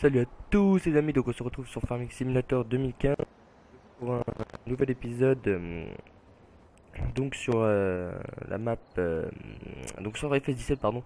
Salut à tous les amis, donc on se retrouve sur Farming Simulator 2015 pour un nouvel épisode donc sur la map donc sur FS17 pardon.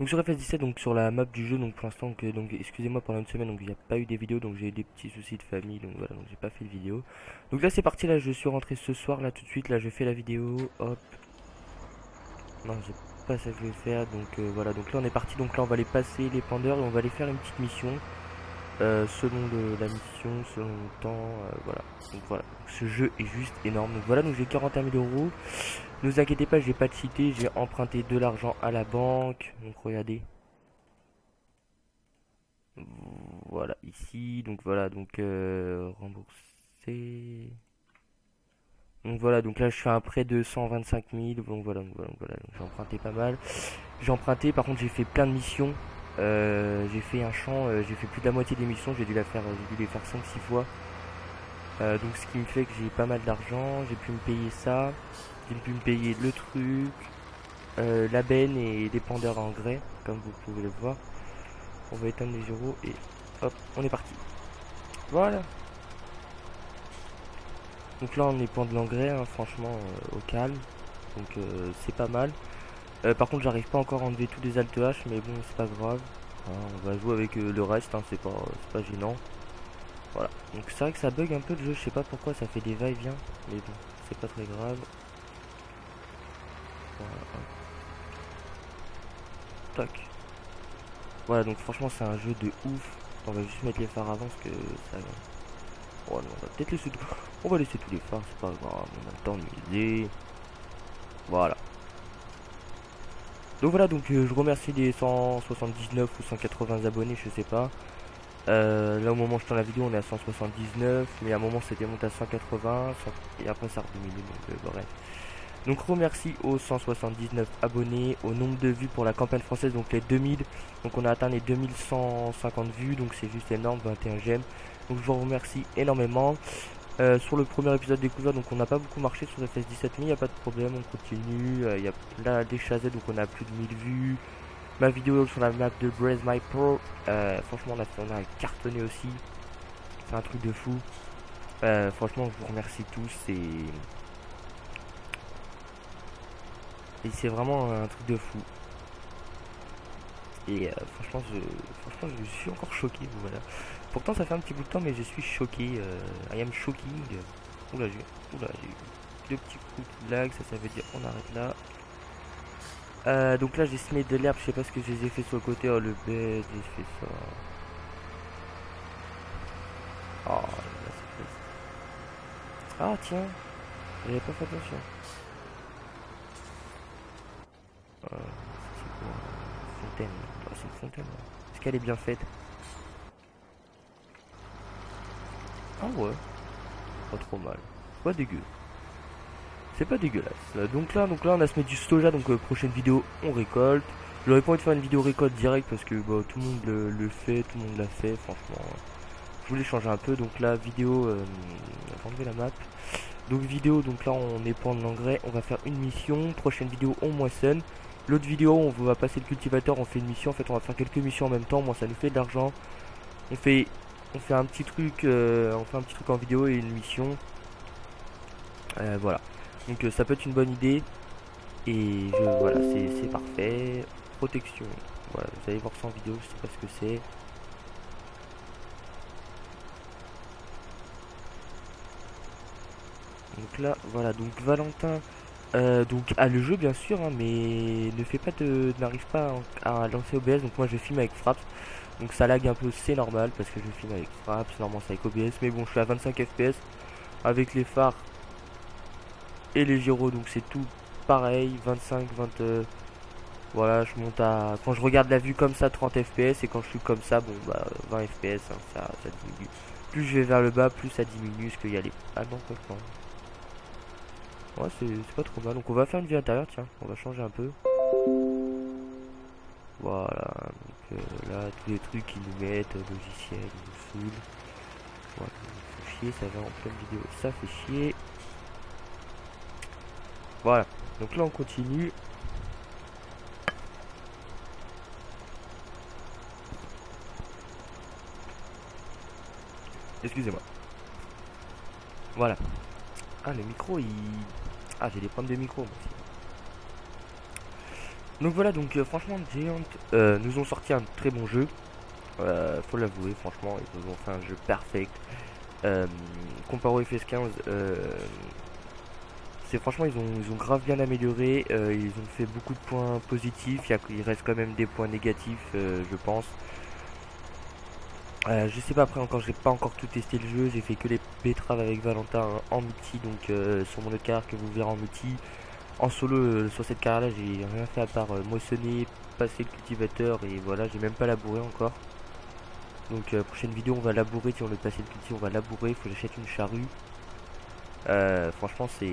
Donc sur FS17 donc sur la map du jeu, donc pour l'instant que donc excusez-moi, pendant une semaine donc il n'y a pas eu des vidéos, donc j'ai eu des petits soucis de famille, donc voilà, donc j'ai pas fait de vidéo. Donc là c'est parti, là je suis rentré ce soir, là tout de suite, là je fais la vidéo, hop. Non, j'ai pas ça que je vais faire, donc voilà, donc là on est parti, donc là on va aller passer les pandeurs et on va aller faire une petite mission. Selon la mission, selon le temps, voilà. Donc voilà, donc, ce jeu est juste énorme. Donc voilà, donc j'ai 41 000 €. Ne vous inquiétez pas, j'ai pas de cité, j'ai emprunté de l'argent à la banque. Donc regardez. Voilà, ici, donc voilà, donc remboursé. Donc voilà, donc là je fais un prêt de 125 000. Donc voilà, j'ai emprunté pas mal. J'ai emprunté, par contre j'ai fait plein de missions. J'ai fait un champ, j'ai fait plus de la moitié des missions, j'ai dû les faire 5-6 fois. Donc ce qui me fait que j'ai pas mal d'argent, j'ai pu me payer ça, j'ai pu me payer le truc, la benne et des pandeurs à engrais, comme vous pouvez le voir. On va éteindre les euros et hop, on est parti. Voilà. Donc là on épand de l'engrais, hein, franchement au calme, donc c'est pas mal. Par contre j'arrive pas encore à enlever tous les alt H, mais bon c'est pas grave, hein, on va jouer avec le reste, hein, c'est pas gênant. Voilà, donc c'est vrai que ça bug un peu le jeu, je sais pas pourquoi, ça fait des va-et-vient, mais bon c'est pas très grave. Voilà. Tac. Voilà, donc franchement c'est un jeu de ouf. On va juste mettre les phares avant parce que ça... Oh, non, on va peut-être laisser tout... On va laisser tous les phares, c'est pas grave, on a le temps de miser. Voilà. Donc voilà, donc je remercie les 179 ou 180 abonnés, je sais pas. Là au moment où je tourne la vidéo on est à 179, mais à un moment c'était monté à 180 et après ça a rediminué, donc bref. Donc remercie aux 179 abonnés, au nombre de vues pour la campagne française, donc les 2000, donc on a atteint les 2150 vues, donc c'est juste énorme, 21 j'aime. Donc je vous remercie énormément. Sur le premier épisode découvert, donc on n'a pas beaucoup marché sur FS17, mais il n'y a pas de problème, on continue. Il y a là des chazets, donc on a plus de 1000 vues. Ma vidéo sur la map de Braise My Pro, franchement on a cartonné aussi, c'est un truc de fou. Franchement je vous remercie tous et c'est vraiment un truc de fou. Et franchement, je suis encore choqué, voilà. Pourtant ça fait un petit bout de temps, mais je suis choqué, I am shocking. Oula, j'ai eu deux petits coups de lag, ça veut dire on arrête là. Donc là j'ai semé de l'herbe, je sais pas ce que j'ai fait sur le côté, oh le bête, j'ai fait ça. Oh là c'est ah tiens, j'avais pas fait attention. C'est une fontaine. Est-ce qu'elle est bien faite? Ah ouais. Pas trop mal. Pas dégueu. C'est pas dégueulasse. Donc là on a semé du soja. Donc prochaine vidéo on récolte. J'aurais pas envie de faire une vidéo récolte direct parce que bah, tout le monde le fait, tout le monde l'a fait. Franchement, je voulais changer un peu. Donc là vidéo. On va enlever la map. Donc vidéo. Donc là on épand de l'engrais. On va faire une mission. Prochaine vidéo on moissonne. L'autre vidéo on va passer le cultivateur, on fait une mission, en fait on va faire quelques missions en même temps, moi ça nous fait de l'argent. On fait un petit truc en vidéo et une mission. Voilà. Donc ça peut être une bonne idée. Et voilà, c'est parfait. Protection. Voilà, vous allez voir ça en vidéo, je sais pas ce que c'est. Donc là, voilà, donc Valentin. Donc à le jeu bien sûr, hein, mais ne fait pas de n'arrive pas à lancer OBS, donc moi je filme avec Fraps, donc ça lag un peu, c'est normal parce que je filme avec Fraps, normalement c'est avec OBS, mais bon je suis à 25 fps avec les phares et les gyros, donc c'est tout pareil, 25 20, voilà, je monte à, quand je regarde la vue comme ça 30 fps et quand je suis comme ça, bon bah 20 fps, hein, ça diminue, plus je vais vers le bas plus ça diminue parce qu'il y a les ah non complètement. Ouais, c'est pas trop mal. Donc on va faire une vue intérieure, tiens, on va changer un peu. Voilà, donc là, tous les trucs qu'ils nous mettent, logiciel, ils nous saoulent. Voilà, ça fait chier, ça va en pleine vidéo, ça fait chier. Voilà, donc là on continue. excusez-moi. Voilà. Ah, le micro, il... Ah, j'ai des problèmes de micro, moi aussi. Donc voilà, donc franchement, Giant nous ont sorti un très bon jeu. Faut l'avouer, franchement, ils nous ont fait un jeu parfait. Comparé au FS15, c'est franchement, ils ont grave bien amélioré. Ils ont fait beaucoup de points positifs. Il reste quand même des points négatifs, je pense. Je sais pas, après encore, j'ai pas encore tout testé le jeu. J'ai fait que les betteraves avec Valentin en multi, donc sur mon autre carrière que vous verrez en multi. En solo, sur cette carrière là, j'ai rien fait à part moissonner, passer le cultivateur, et voilà, j'ai même pas labouré encore. Donc prochaine vidéo on va labourer, si on veut passer le cultivateur, on va labourer, il faut que j'achète une charrue. Franchement c'est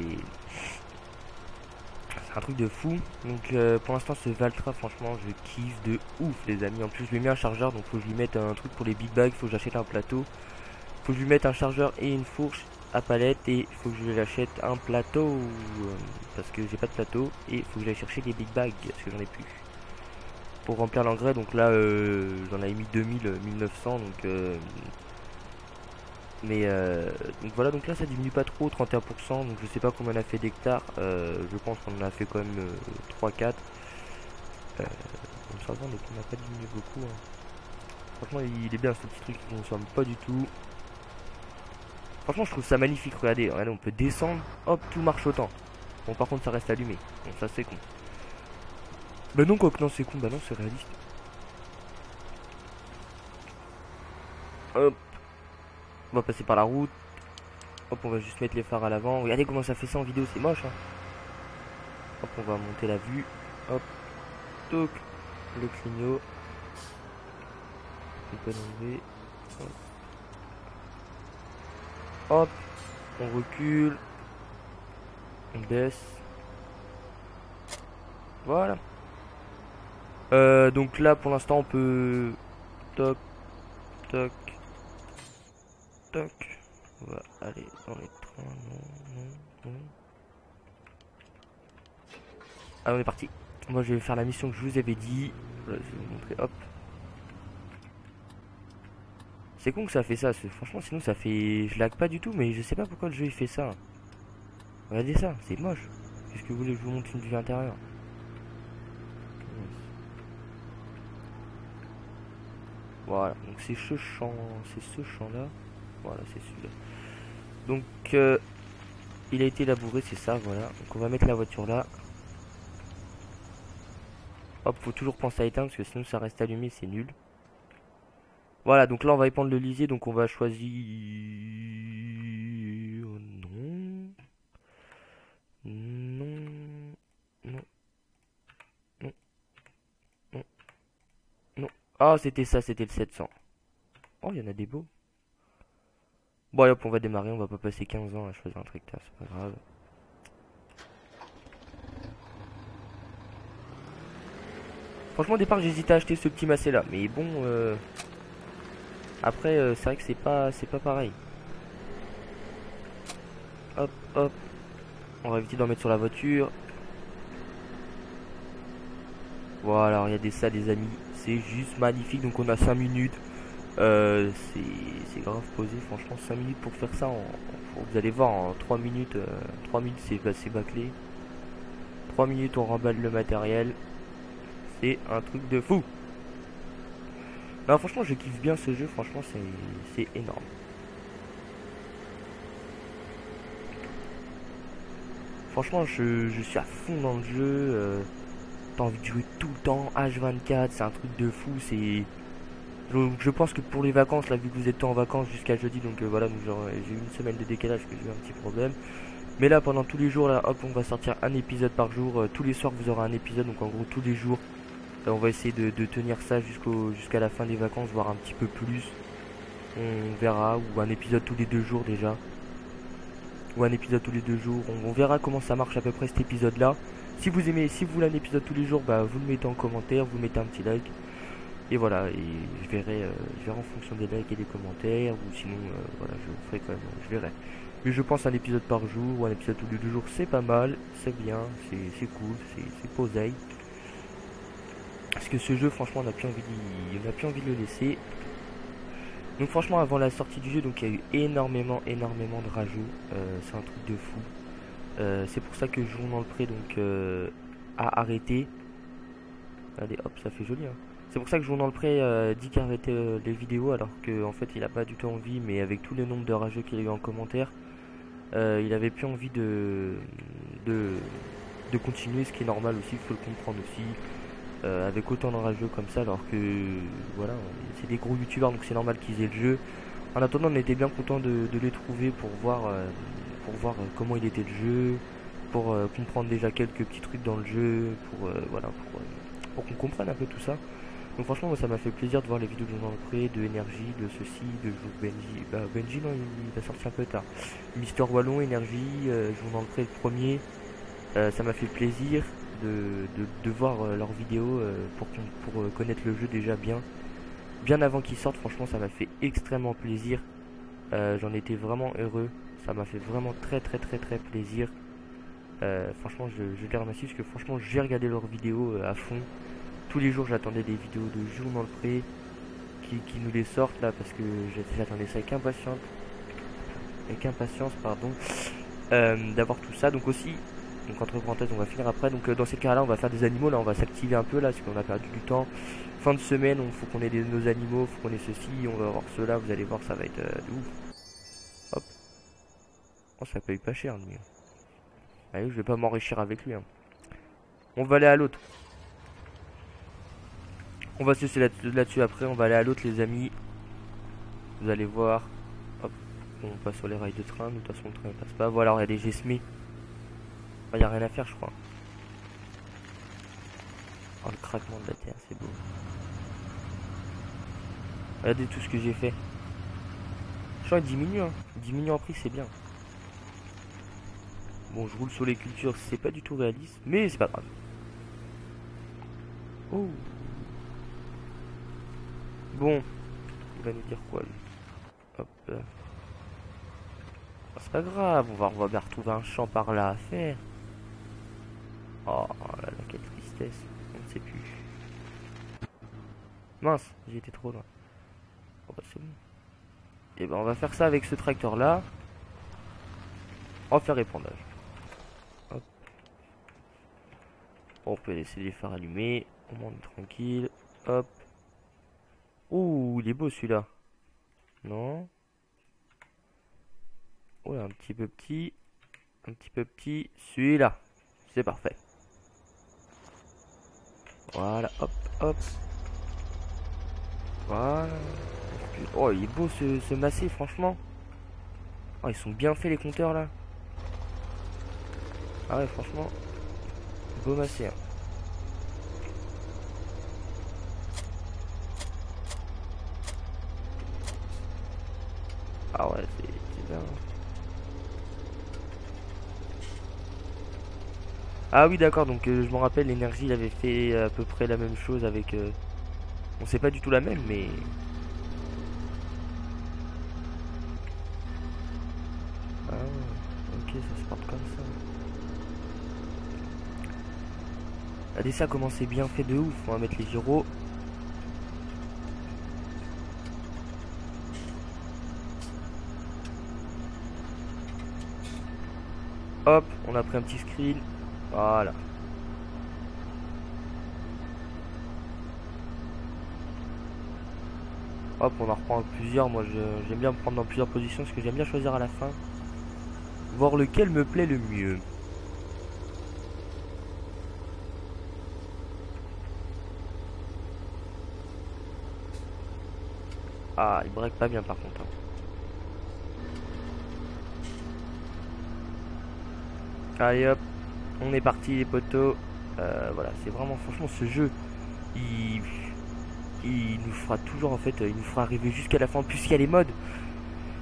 un truc de fou. Donc pour l'instant ce Valtra, franchement je kiffe de ouf les amis. En plus je lui mets un chargeur, donc faut que je lui mette un truc pour les big bags, faut que j'achète un plateau. Faut que je lui mette un chargeur et une fourche à palette, et faut que je l'achète un plateau parce que j'ai pas de plateau, et faut que j'aille chercher des big bags parce que j'en ai plus pour remplir l'engrais. Donc là j'en avais mis 1900, donc donc voilà, donc là ça diminue pas trop, 31%, donc je sais pas combien on a fait d'hectares, je pense qu'on en a fait quand même 3-4, donc ça va, donc on n'a pas diminué beaucoup hein. Franchement il est bien ce petit truc, qui ne consomme pas du tout. Franchement je trouve ça magnifique, regardez, on peut descendre, hop, tout marche autant. Bon par contre ça reste allumé, donc ça c'est con. Bah non quoi que non c'est con, bah non c'est réaliste. Hop, on va passer par la route. Hop, on va juste mettre les phares à l'avant. Regardez comment ça fait ça en vidéo, c'est moche hein. Hop, on va monter la vue. Hop, toc, le clignot. On peut l'enlever. Hop. Hop, on recule, on baisse, voilà. Donc là pour l'instant on peut, toc, toc, toc, on va aller dans les trains, non. Allez on est parti, moi je vais faire la mission que je vous avais dit, là, je vais vous montrer, hop. C'est con que ça fait ça, franchement sinon ça fait... Je lag pas du tout, mais je sais pas pourquoi le jeu il fait ça. Regardez ça, c'est moche. Qu'est-ce que vous voulez que je vous montre une vue intérieure? Voilà, donc c'est ce champ, là. Voilà, c'est celui-là. Donc il a été labouré, c'est ça, voilà. Donc on va mettre la voiture là. Hop, faut toujours penser à éteindre parce que sinon ça reste allumé, c'est nul. Voilà, donc là on va épandre le lisier, donc on va choisir... Non. Non. Non. Non. Non. Non. Ah, c'était ça, c'était le 700. Oh, il y en a des beaux. Bon, allez, hop, on va démarrer, on va pas passer 15 ans à choisir un tracteur, c'est pas grave. Franchement, au départ, j'hésitais à acheter ce petit macé là, mais bon... Après c'est vrai que c'est pas pareil. Hop hop, on va éviter d'en mettre sur la voiture. Voilà, regardez ça les amis, c'est juste magnifique. Donc on a 5 minutes. C'est grave posé, franchement 5 minutes pour faire ça. Vous allez voir en 3 minutes, 3 minutes c'est bâclé. 3 minutes on remballe le matériel. C'est un truc de fou. Non, franchement je kiffe bien ce jeu, franchement c'est énorme. Franchement je suis à fond dans le jeu, t'as envie de jouer tout le temps, H24, c'est un truc de fou, c'est... Je pense que pour les vacances, là vu que vous êtes en vacances jusqu'à jeudi, donc voilà, j'ai eu une semaine de décalage parce que j'ai eu un petit problème. Mais là pendant tous les jours, là hop, on va sortir un épisode par jour, tous les soirs vous aurez un épisode, donc en gros tous les jours. On va essayer de tenir ça jusqu'à la fin des vacances, voire un petit peu plus. On verra, ou un épisode tous les 2 jours déjà. Ou un épisode tous les 2 jours, on verra comment ça marche à peu près cet épisode là. Si vous aimez, si vous voulez un épisode tous les jours, bah vous le mettez en commentaire, vous mettez un petit like. Et voilà, et je verrai en fonction des likes et des commentaires, ou sinon voilà, je ferai quand même, je verrai. Mais je pense à un épisode par jour, ou un épisode tous les 2 jours, c'est pas mal, c'est bien, c'est cool, c'est posé. Parce que ce jeu, franchement, on n'a plus envie de le laisser. Donc franchement, avant la sortie du jeu, donc il y a eu énormément de rajouts, c'est un truc de fou. C'est pour ça que Jouons dans le Pré donc a arrêté. Regardez, hop, ça fait joli hein. C'est pour ça que Jouons dans le Pré dit qu'il arrêtait les vidéos, alors qu'en fait il a pas du tout envie, mais avec tout le nombre de rageux qu'il a eu en commentaire, il avait plus envie de continuer, ce qui est normal aussi, faut le comprendre aussi. Avec autant de rageux comme ça, alors que voilà, c'est des gros youtubeurs, donc c'est normal qu'ils aient le jeu. En attendant, on était bien content de les trouver pour voir comment il était le jeu, pour comprendre déjà quelques petits trucs dans le jeu, pour qu'on comprenne un peu tout ça. Donc franchement moi, ça m'a fait plaisir de voir les vidéos de Jouons dans le Pré, de Énergie, de ceci, de Benji. Bah Benji non, il va sortir un peu tard. Mister Wallon, Énergie, Jouons dans le Pré le premier, ça m'a fait plaisir de voir leurs vidéos pour connaître le jeu déjà bien avant qu'ils sortent. Franchement ça m'a fait extrêmement plaisir, j'en étais vraiment heureux, ça m'a fait vraiment très plaisir. Franchement je les remercie parce que franchement j'ai regardé leurs vidéos à fond tous les jours, j'attendais des vidéos de Jouons dans le Pré qui nous les sortent là, parce que j'attendais ça avec impatience pardon, d'avoir tout ça. Donc aussi, donc entre parenthèses, on va finir après. Donc dans ces cas-là, on va faire des animaux. Là, on va s'activer un peu là, parce qu'on a perdu du temps. Fin de semaine, il faut qu'on ait nos animaux, faut qu'on ait ceci, on va voir cela. Vous allez voir, ça va être ouf. Hop. Oh, ça paye pas cher, lui. Allez, je vais pas m'enrichir avec lui. Hein. On va aller à l'autre. On va se laisser là-dessus après. On va aller à l'autre, les amis. Vous allez voir. Hop. On passe sur les rails de train. De toute façon, le train ne passe pas. Voilà, regardez, j'ai semé. Il n'y a rien à faire, je crois. Oh, le craquement de la terre, c'est beau. Regardez tout ce que j'ai fait. Je crois qu'il diminue, hein. Il diminue en prix, c'est bien. Bon, je roule sur les cultures, c'est pas du tout réaliste, mais c'est pas grave. Oh. Bon. Il va nous dire quoi, lui? Hop là. Oh, c'est pas grave, on va bien retrouver un champ par là à faire. Oh là là, quelle tristesse, on ne sait plus. Mince, j'ai été trop loin. Oh bah c'est bon. Et ben on va faire ça avec ce tracteur là. On va faire épandage. Hop. On peut laisser les phares allumés. On monte tranquille. Hop. Ouh, il est beau celui-là. Non. Oh là, un petit peu petit. Un petit peu petit. Celui-là. C'est parfait. Voilà, hop, hop. Voilà. Oh, il est beau ce Massey, franchement. Oh, ils sont bien faits les compteurs là. Ah ouais, franchement. Beau Massey. Hein. Ah ouais, c'est bien. Ah oui d'accord, donc je me rappelle, l'énergie il avait fait à peu près la même chose avec... on sait pas du tout la même, mais... Ah ok, ça se porte comme ça. Regardez ça comment c'est bien fait de ouf, on va mettre les gyros. Hop, on a pris un petit screen. Voilà. Hop, on en reprend plusieurs. Moi, j'aime bien me prendre dans plusieurs positions parce que j'aime bien choisir à la fin. Voir lequel me plaît le mieux. Ah, il break pas bien par contre. Hein. Allez hop. On est parti les potos, voilà, c'est vraiment, franchement ce jeu, il nous fera toujours en fait, il nous fera arriver jusqu'à la fin, puisqu'il y a les modes.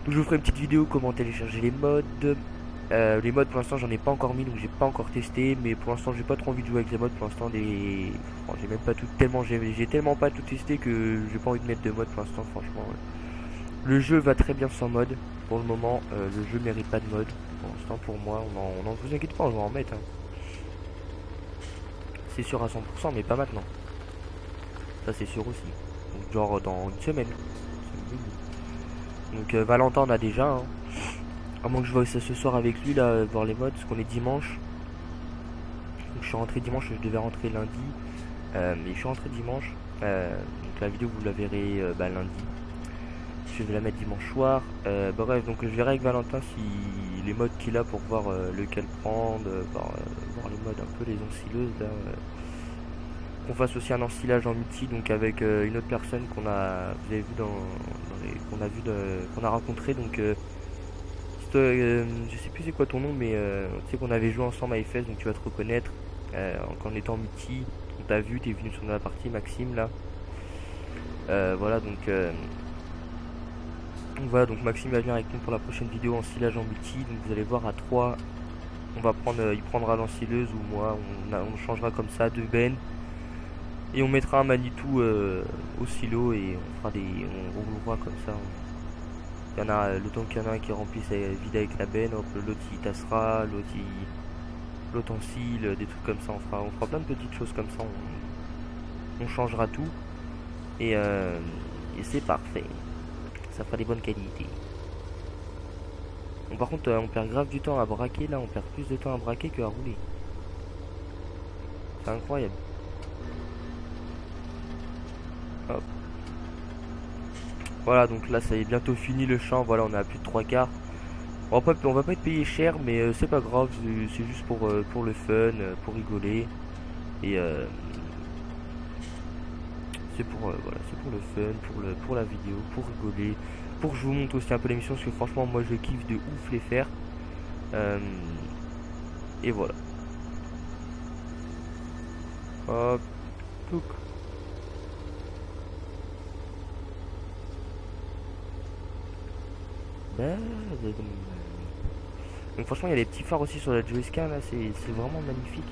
Donc je vous ferai une petite vidéo comment télécharger les modes pour l'instant j'en ai pas encore mis, donc j'ai pas encore testé, mais pour l'instant j'ai pas trop envie de jouer avec les modes, pour l'instant des... Bon, j'ai même pas tout, tellement, j'ai tellement pas tout testé que j'ai pas envie de mettre de mode pour l'instant, franchement. Ouais. Le jeu va très bien sans mode, pour le moment, le jeu mérite pas de mode, pour l'instant pour moi, on en vous inquiète pas, on va en mettre, hein. C'est sûr à 100%, mais pas maintenant. Ça c'est sûr aussi. Donc genre dans une semaine. Donc Valentin on a déjà hein. À moins que je voie ça ce soir avec lui là, voir les modes, parce qu'on est dimanche. Donc je suis rentré dimanche, je devais rentrer lundi, mais je suis rentré dimanche. Donc la vidéo vous la verrez lundi. Je vais la mettre dimanche soir. Bref, donc je verrai avec Valentin si les modes qu'il a pour voir lequel prendre, voir les modes un peu, les ensileuses là. Qu'on fasse aussi un ensilage en multi, donc avec une autre personne qu'on a, vous avez vu qu'on a rencontré, donc je sais plus c'est quoi ton nom, mais tu sais qu'on avait joué ensemble à FS, donc tu vas te reconnaître quand on était en multi, on t'a vu, t'es venu sur la partie Maxime là, voilà donc Maxime va venir avec nous pour la prochaine vidéo ensilage en multi, donc vous allez voir à 3, on va prendre, il prendra l'ensileuse ou moi, on changera comme ça de bennes. Et on mettra un Manitou au silo et on fera des. On roulera comme ça. Il y en a le temps qu'il y en a un qui remplit sa vide avec la benne, l'autre il tassera, l'autre en cile, des trucs comme ça, on fera plein de petites choses comme ça, on changera tout et c'est parfait. Ça fera des bonnes qualités. Bon, par contre on perd grave du temps à braquer là, on perd plus de temps à braquer que à rouler. C'est incroyable. Hop. Voilà, donc là ça y est, bientôt fini le champ. Voilà, on a plus de 3 quarts. On va pas être payé cher, mais c'est pas grave, c'est juste pour le fun, pour rigoler. Et c'est pour voilà, c'est pour le fun, pour la vidéo, pour rigoler, pour que je vous montre aussi un peu l'émission, parce que franchement moi je kiffe de ouf les faire. Et voilà. Hop. Touc. Donc franchement il y a des petits phares aussi sur la joyscan là, c'est vraiment magnifique.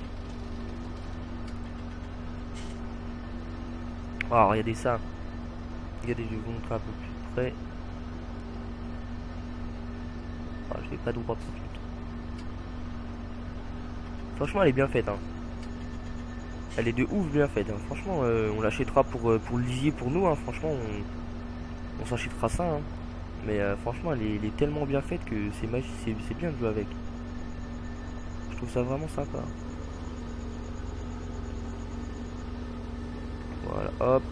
Alors regardez ça, regardez, je vais vous montrer un peu plus près. Alors, je vais pas droit pour tout. Franchement elle est bien faite hein. Elle est de ouf bien faite hein. Franchement on l'achètera pour le lisier pour nous hein. Franchement on s'achètera ça hein. Mais franchement elle est tellement bien faite que c'est magique, c'est bien de jouer avec. Je trouve ça vraiment sympa. Voilà, hop.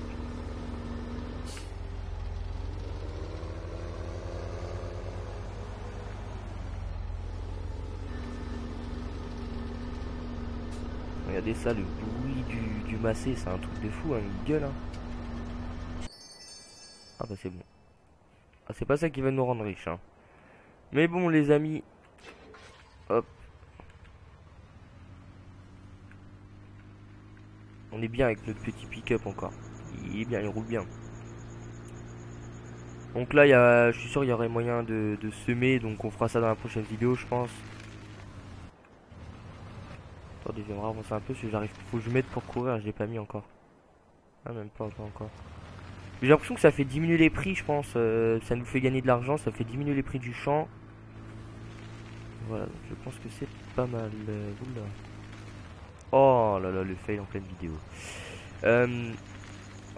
Regardez ça, le bruit du Massey, c'est un truc de fou, hein, une gueule. Hein. Ah bah c'est bon. Ah, c'est pas ça qui va nous rendre riches hein. Mais bon les amis. Hop. On est bien avec notre petit pick-up encore. Il est bien, il roule bien. Donc là je suis sûr il y aurait moyen de semer. Donc on fera ça dans la prochaine vidéo je pense. Attendez, j'aimerais avancer un peu si j'arrive. Faut que je mette pour courir, je l'ai pas mis encore. Ah même pas encore. J'ai l'impression que ça fait diminuer les prix, je pense. Ça nous fait gagner de l'argent, ça fait diminuer les prix du champ. Voilà, donc je pense que c'est pas mal. Oula. Oh là là, le fail en pleine vidéo. Ah,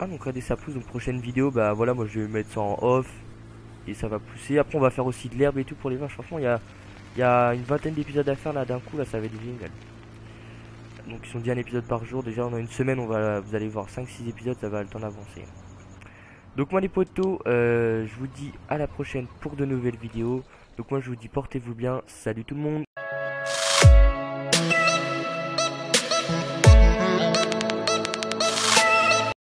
donc regardez, ça pousse. Donc, prochaine vidéo, bah voilà, moi je vais mettre ça en off. Et ça va pousser. Après, on va faire aussi de l'herbe et tout pour les vaches. Franchement, il y a une vingtaine d'épisodes à faire là d'un coup. Là, ça va être génial. Donc, ils sont dit un épisode par jour. Déjà, dans une semaine, vous allez voir 5-6 épisodes, ça va le temps d'avancer. Donc moi les potos, je vous dis à la prochaine pour de nouvelles vidéos. Donc moi je vous dis portez-vous bien, salut tout le monde.